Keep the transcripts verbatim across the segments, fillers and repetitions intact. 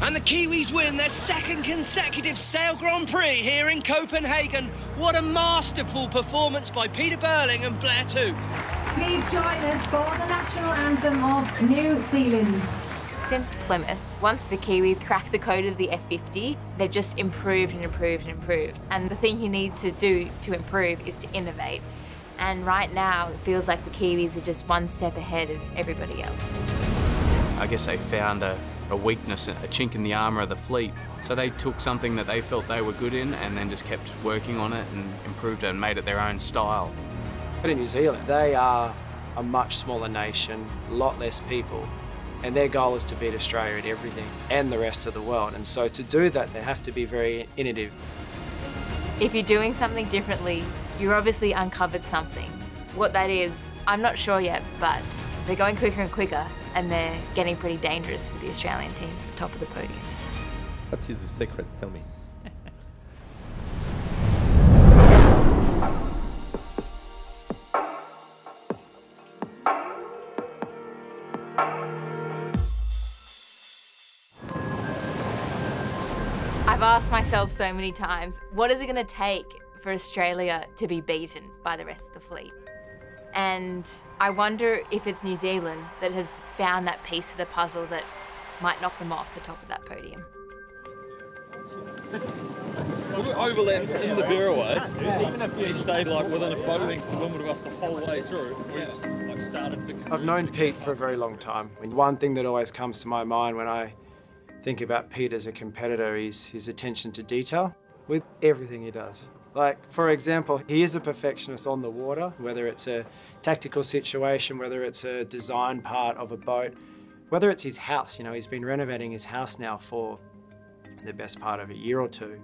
And the Kiwis win their second consecutive Sail Grand Prix here in Copenhagen. What a masterful performance by Peter Burling and Blair too. Please join us for the national anthem of New Zealand. Since Plymouth, once the Kiwis cracked the code of the F fifty, they've just improved and improved and improved. And the thing you need to do to improve is to innovate. And right now, it feels like the Kiwis are just one step ahead of everybody else. I guess they found a, a weakness, a chink in the armour of the fleet. So they took something that they felt they were good in and then just kept working on it and improved it and made it their own style. But in New Zealand, they are a much smaller nation, a lot less people. And their goal is to beat Australia at everything and the rest of the world. And so to do that, they have to be very innovative. If you're doing something differently, you're obviously uncovered something. What that is, I'm not sure yet, but they're going quicker and quicker and they're getting pretty dangerous for the Australian team at the top of the podium. What is the secret? Tell me. I've asked myself so many times, what is it going to take for Australia to be beaten by the rest of the fleet? And I wonder if it's New Zealand that has found that piece of the puzzle that might knock them off the top of that podium. Well, we overland in the Bearaway. Even if we stayed like within a boat length to windward of us the whole way through, we just like started to... I've known Pete for a very long time. I mean, one thing that always comes to my mind when I think about Pete as a competitor is his attention to detail with everything he does. Like, for example, he is a perfectionist on the water, whether it's a tactical situation, whether it's a design part of a boat, whether it's his house. You know, he's been renovating his house now for the best part of a year or two.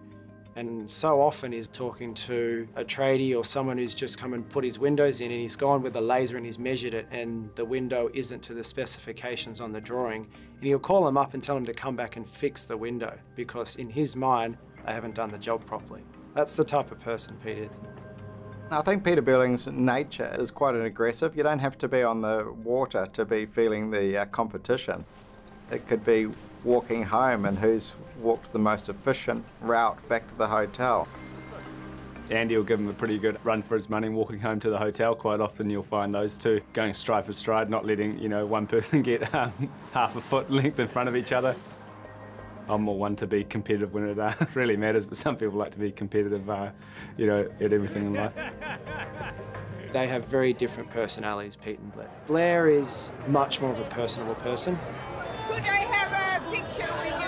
And so often he's talking to a tradie or someone who's just come and put his windows in and he's gone with a laser and he's measured it and the window isn't to the specifications on the drawing. And he'll call them up and tell them to come back and fix the window because in his mind, they haven't done the job properly. That's the type of person Pete is. I think Peter Burling's nature is quite an aggressive. You don't have to be on the water to be feeling the uh, competition. It could be walking home and who's walked the most efficient route back to the hotel. Andy will give him a pretty good run for his money walking home to the hotel. Quite often you'll find those two going stride for stride, not letting, you know, one person get um, half a foot length in front of each other. I'm more one to be competitive when it uh, really matters, but some people like to be competitive, uh, you know, at everything in life. They have very different personalities, Pete and Blair. Blair is much more of a personable person. Could I have a picture with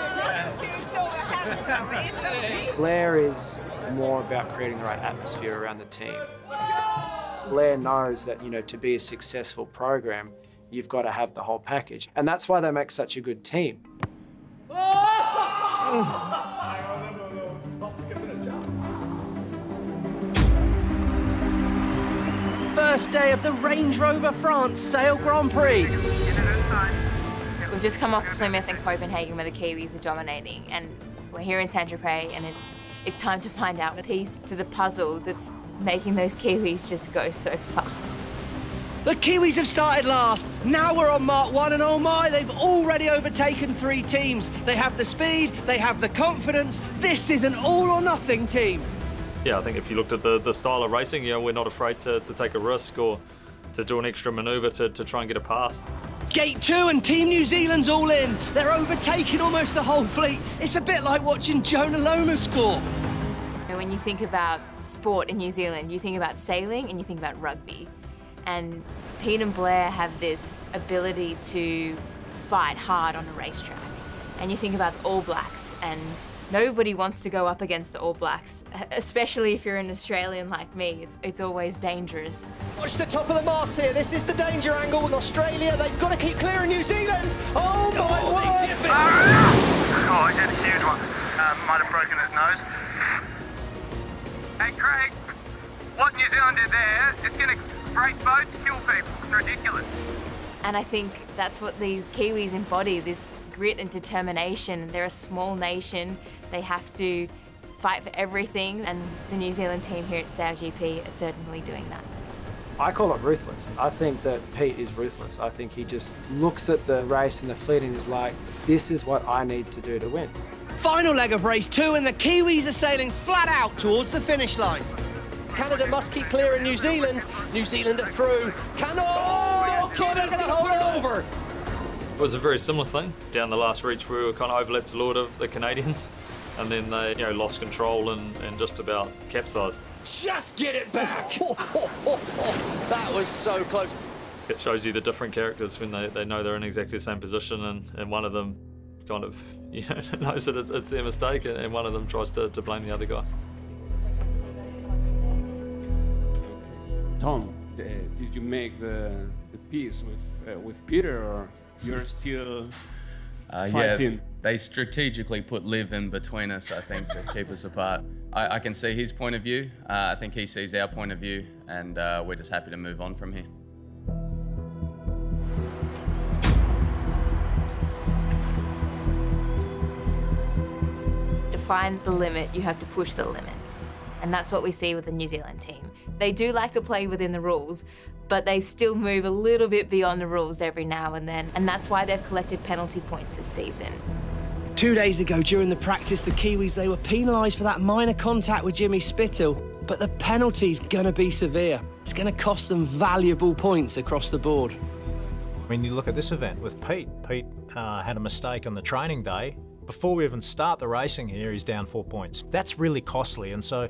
you? You're so handsome. Blair is more about creating the right atmosphere around the team. Blair knows that, you know, to be a successful program, you've got to have the whole package. And that's why they make such a good team. First day of the Range Rover France Sail Grand Prix. We've just come off Plymouth and Copenhagen where the Kiwis are dominating, and we're here in Saint-Tropez and it's, it's time to find out the piece to the puzzle that's making those Kiwis just go so fast. The Kiwis have started last. Now we're on Mark one and oh my, they've already overtaken three teams. They have the speed, they have the confidence. This is an all or nothing team. Yeah, I think if you looked at the, the style of racing, you know, we're not afraid to, to take a risk or to do an extra manoeuvre to, to try and get a pass. Gate two and Team New Zealand's all in. They're overtaking almost the whole fleet. It's a bit like watching Jonah Lomu score. And when you think about sport in New Zealand, you think about sailing and you think about rugby. And Pete and Blair have this ability to fight hard on a racetrack. And you think about the All Blacks, and nobody wants to go up against the All Blacks, especially if you're an Australian like me. It's, it's always dangerous. Watch the top of the mast here. This is the danger angle with Australia. They've got to keep clear of New Zealand. Oh, my oh, word! Ah! Oh, I did a huge one. Um, might have broken his nose. Hey, Craig, what New Zealand did there, it's going to break boats, kill people. It's ridiculous. And I think that's what these Kiwis embody, this grit and determination. They're a small nation. They have to fight for everything. And the New Zealand team here at SailGP are certainly doing that. I call it ruthless. I think that Pete is ruthless. I think he just looks at the race and the fleet and is like, this is what I need to do to win. Final leg of race two, and the Kiwis are sailing flat out towards the finish line. Canada must keep clear in New Zealand. New Zealand are through. Canada, oh, Canada's going to hold it over. It was a very similar thing. Down the last reach, we were kind of overlapped a lot of the Canadians, and then they, you know, lost control and, and just about capsized. Just get it back! Oh, oh, oh, oh. That was so close. It shows you the different characters when they, they know they're in exactly the same position, and, and one of them kind of, you know, knows that it's, it's their mistake, and, and one of them tries to, to blame the other guy. Tom, uh, did you make the, the peace with, uh, with Peter, or you're still uh, fighting? Yeah. They strategically put Liv in between us, I think, to keep us apart. I, I can see his point of view. Uh, I think he sees our point of view, and uh, we're just happy to move on from here. To find the limit, you have to push the limit. And that's what we see with the New Zealand team. They do like to play within the rules, but they still move a little bit beyond the rules every now and then. And that's why they've collected penalty points this season. Two days ago during the practice, the Kiwis, they were penalised for that minor contact with Jimmy Spittle, but the penalty's gonna be severe. It's gonna cost them valuable points across the board. When you look at this event with Pete, Pete uh, had a mistake on the training day. Before we even start the racing here, he's down four points. That's really costly, and so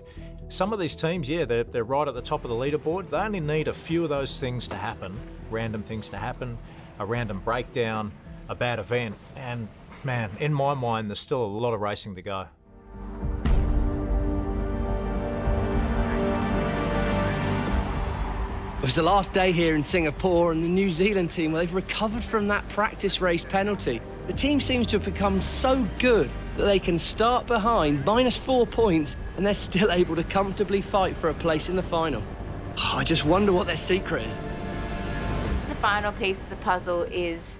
some of these teams, yeah, they're, they're right at the top of the leaderboard. They only need a few of those things to happen, random things to happen, a random breakdown, a bad event, and man, in my mind, there's still a lot of racing to go. It was the last day here in Singapore, and the New Zealand team, well, they've recovered from that practice race penalty. The team seems to have become so good that they can start behind, minus four points, and they're still able to comfortably fight for a place in the final. Oh, I just wonder what their secret is. The final piece of the puzzle is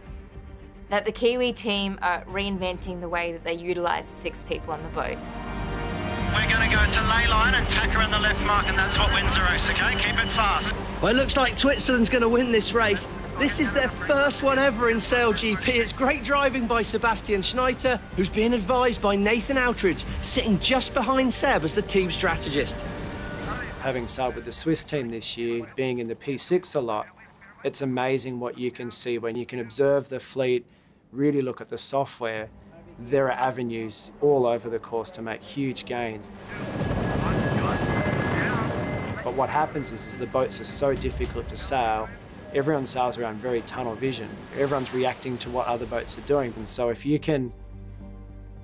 that the Kiwi team are reinventing the way that they utilise the six people on the boat. We're going to go to ley line and tack her in the left mark, and that's what wins the race, OK? Keep it fast. Well, it looks like Switzerland's going to win this race. This is their first one ever in SailGP. It's great driving by Sebastian Schneider, who's being advised by Nathan Outridge, sitting just behind Seb as the team strategist. Having sailed with the Swiss team this year, being in the P six a lot, it's amazing what you can see when you can observe the fleet, really look at the software. There are avenues all over the course to make huge gains. But what happens is, is the boats are so difficult to sail. Everyone sails around very tunnel vision. Everyone's reacting to what other boats are doing. And so if you can,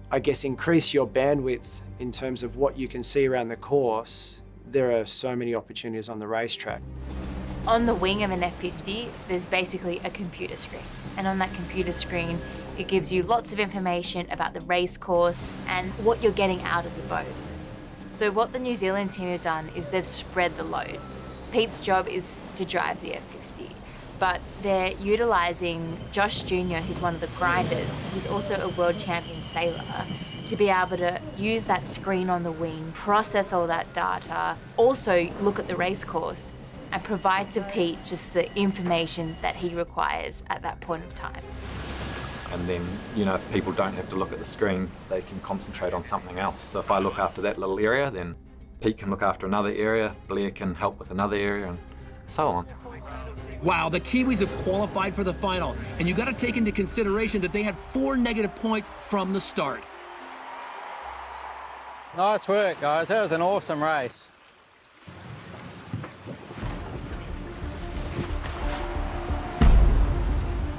I guess, increase your bandwidth in terms of what you can see around the course, there are so many opportunities on the racetrack. On the wing of an F fifty, there's basically a computer screen. And on that computer screen, it gives you lots of information about the race course and what you're getting out of the boat. So what the New Zealand team have done is they've spread the load. Pete's job is to drive the F fifty, but they're utilising Josh Junior, who's one of the grinders, he's also a world champion sailor, to be able to use that screen on the wing, process all that data, also look at the race course, and provide to Pete just the information that he requires at that point of time. And then, you know, if people don't have to look at the screen, they can concentrate on something else. So if I look after that little area, then Pete can look after another area, Blair can help with another area, and so on. Wow, the Kiwis have qualified for the final, and you got to take into consideration that they had four negative points from the start. Nice work, guys. That was an awesome race.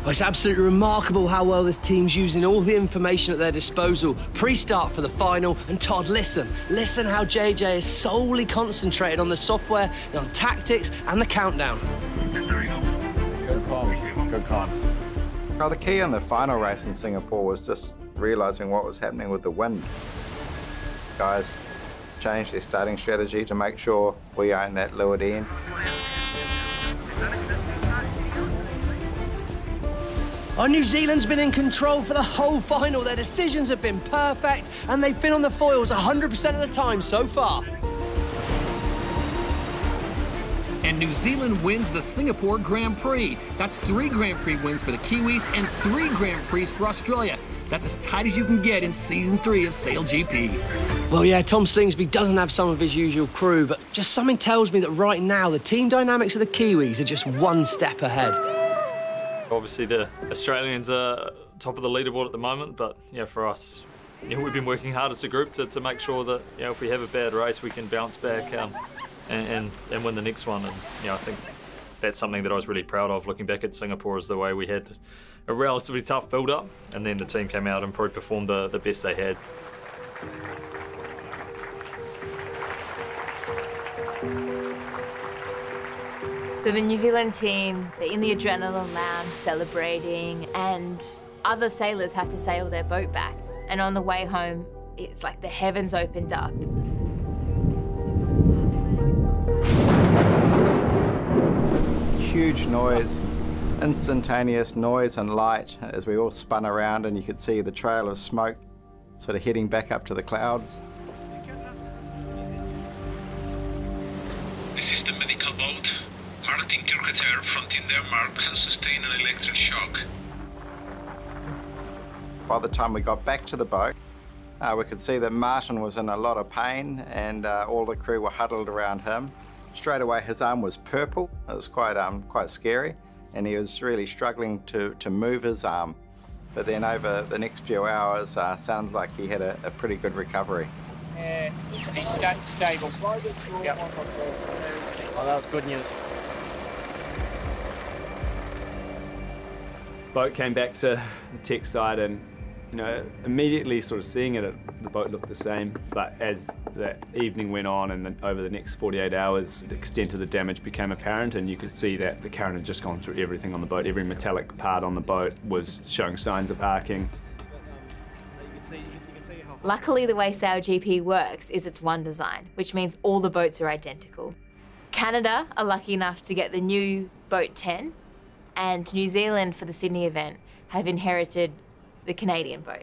Well, it's absolutely remarkable how well this team's using all the information at their disposal. Pre-start for the final, and Todd, listen. Listen how J J is solely concentrated on the software, and on tactics, and the countdown. Good comms, good comms. Well, the key in the final race in Singapore was just realising what was happening with the wind. Guys changed their starting strategy to make sure we own that leeward end. Oh, New Zealand's been in control for the whole final. Their decisions have been perfect, and they've been on the foils one hundred percent of the time so far. and New Zealand wins the Singapore Grand Prix. That's three Grand Prix wins for the Kiwis and three Grand Prix for Australia. That's as tight as you can get in season three of SailGP. Well, yeah, Tom Slingsby doesn't have some of his usual crew, but just something tells me that right now the team dynamics of the Kiwis are just one step ahead. Obviously, the Australians are top of the leaderboard at the moment, but yeah, for us, yeah, we've been working hard as a group to, to make sure that, you know, if we have a bad race, we can bounce back um, and, and, and win the next one. And, you know, I think that's something that I was really proud of, looking back at Singapore, is the way we had a relatively tough build-up, and then the team came out and probably performed the, the best they had. So the New Zealand team, they're in the adrenaline lounge celebrating, and other sailors have to sail their boat back. And on the way home, it's like the heavens opened up. Huge noise, instantaneous noise and light as we all spun around, and you could see the trail of smoke sort of heading back up to the clouds. The system medical boat, Martin Kirketer from Team Denmark, has sustained an electric shock. By the time we got back to the boat, uh, we could see that Martin was in a lot of pain, and uh, all the crew were huddled around him. Straight away, his arm was purple. It was quite, um, quite scary, and he was really struggling to, to move his arm. But then over the next few hours, uh, sounded like he had a, a pretty good recovery. Yeah, he's sta stable. Yep. Oh, that was good news. Boat came back to the tech side, and you know, immediately sort of seeing it, the boat looked the same, but as the evening went on and then over the next forty-eight hours, the extent of the damage became apparent, and you could see that the current had just gone through everything on the boat. Every metallic part on the boat was showing signs of arcing. Luckily, the way SailGP works is it's one design, which means all the boats are identical. Canada are lucky enough to get the new Boat ten, and New Zealand for the Sydney event have inherited the Canadian boat.